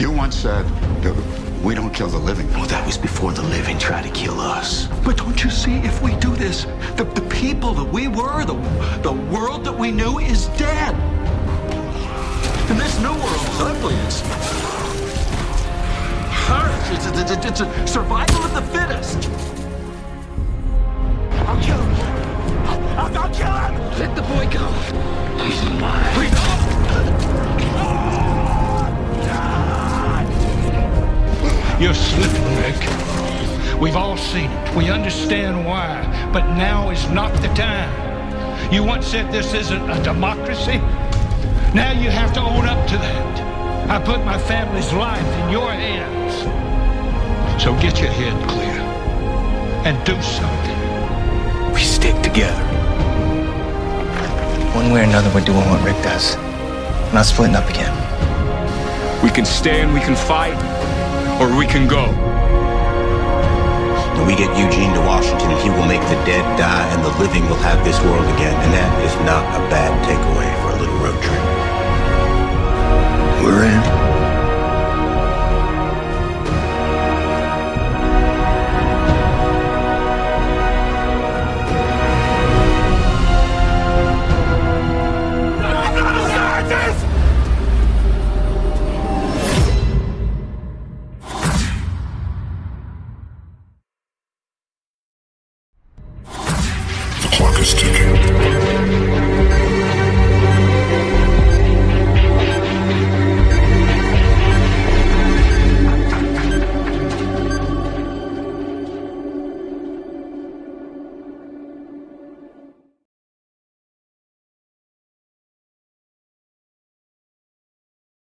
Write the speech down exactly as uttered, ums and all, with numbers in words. You once said that we don't kill the living. Well, that was before the living tried to kill us. But don't you see, if we do this, the, the people that we were, the, the world that we knew is dead. And this new world is ugly. It's harsh. It's, it's, it's, it's a survival of the fittest. I'll kill him. I'll, I'll kill him. Let the boy go. He's mine. Please. You're slipping, Rick. We've all seen it. We understand why. But now is not the time. You once said this isn't a democracy. Now you have to own up to that. I put my family's life in your hands. So get your head clear and do something. We stick together. One way or another, we're doing what Rick does. We're not splitting up again. We can stay and we can fight. Or we can go. When we get Eugene to Washington, he will make the dead die and the living will have this world again. And that is not a bad takeaway for a little road trip. We're in. Clock is ticking.